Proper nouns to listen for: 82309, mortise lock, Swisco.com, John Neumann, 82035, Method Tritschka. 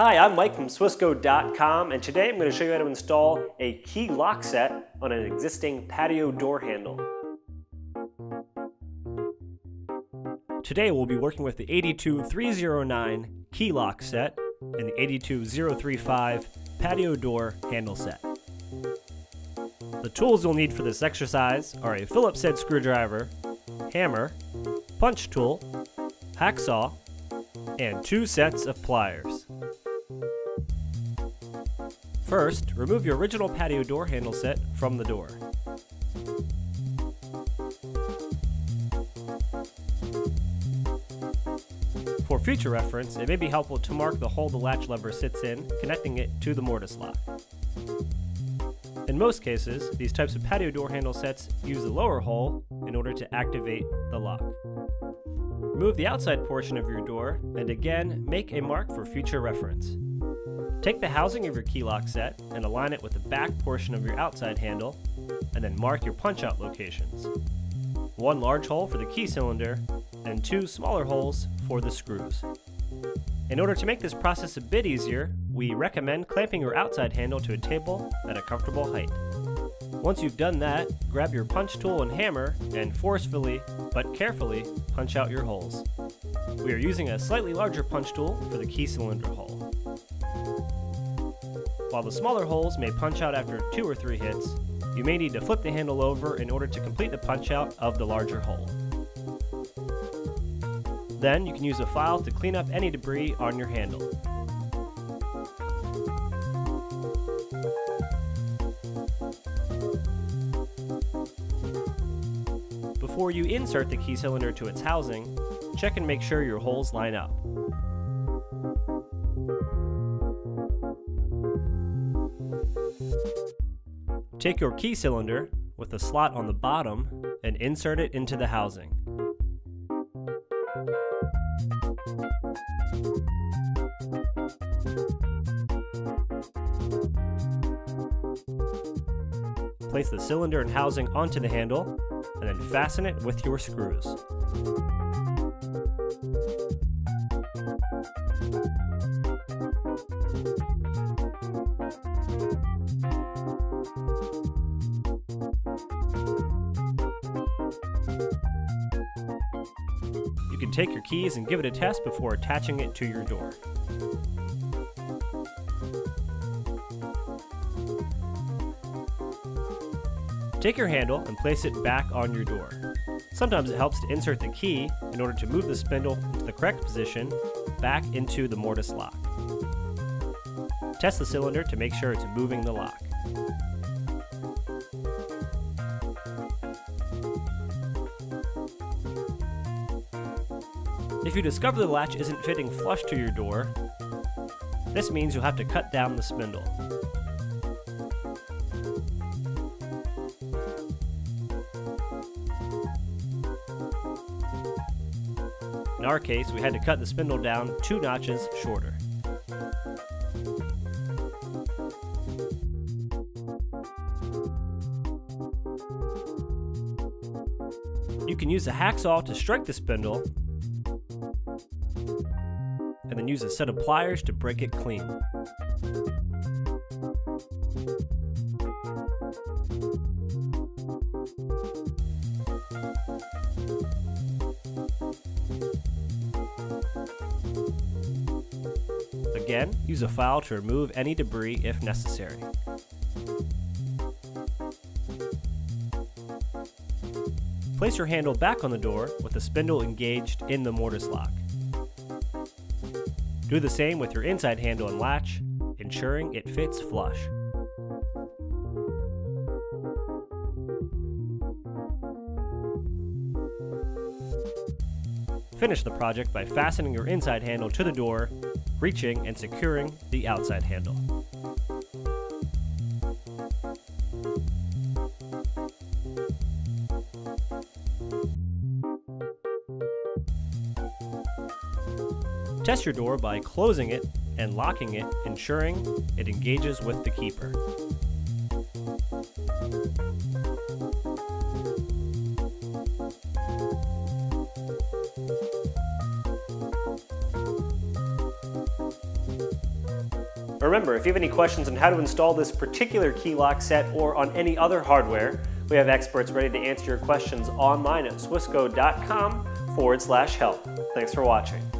Hi, I'm Mike from Swisco.com, and today I'm going to show you how to install a key lock set on an existing patio door handle. Today we'll be working with the 82309 key lock set and the 82035 patio door handle set. The tools you'll need for this exercise are a Phillips head screwdriver, hammer, punch tool, hacksaw, and two sets of pliers. First, remove your original patio door handle set from the door. For future reference, it may be helpful to mark the hole the latch lever sits in, connecting it to the mortise lock. In most cases, these types of patio door handle sets use the lower hole in order to activate the lock. Remove the outside portion of your door, and again, make a mark for future reference. Take the housing of your key lock set and align it with the back portion of your outside handle, and then mark your punch-out locations. One large hole for the key cylinder, and two smaller holes for the screws. In order to make this process a bit easier, we recommend clamping your outside handle to a table at a comfortable height. Once you've done that, grab your punch tool and hammer and forcefully, but carefully, punch out your holes. We are using a slightly larger punch tool for the key cylinder hole. While the smaller holes may punch out after 2 or 3 hits, you may need to flip the handle over in order to complete the punch out of the larger hole. Then you can use a file to clean up any debris on your handle. Before you insert the key cylinder to its housing, check and make sure your holes line up. Take your key cylinder with the slot on the bottom and insert it into the housing. Place the cylinder and housing onto the handle, and then fasten it with your screws. You can take your keys and give it a test before attaching it to your door. Take your handle and place it back on your door. Sometimes it helps to insert the key in order to move the spindle into the correct position back into the mortise lock. Test the cylinder to make sure it's moving the lock. If you discover the latch isn't fitting flush to your door, this means you'll have to cut down the spindle. In our case, we had to cut the spindle down 2 notches shorter. You can use a hacksaw to strike the spindle, and then use a set of pliers to break it clean. Again, use a file to remove any debris if necessary. Place your handle back on the door with the spindle engaged in the mortise lock. Do the same with your inside handle and latch, ensuring it fits flush. Finish the project by fastening your inside handle to the door, reaching and securing the outside handle. Test your door by closing it and locking it, ensuring it engages with the keeper. Remember, if you have any questions on how to install this particular key lock set or on any other hardware, we have experts ready to answer your questions online at Swisco.com/help. Thanks for watching.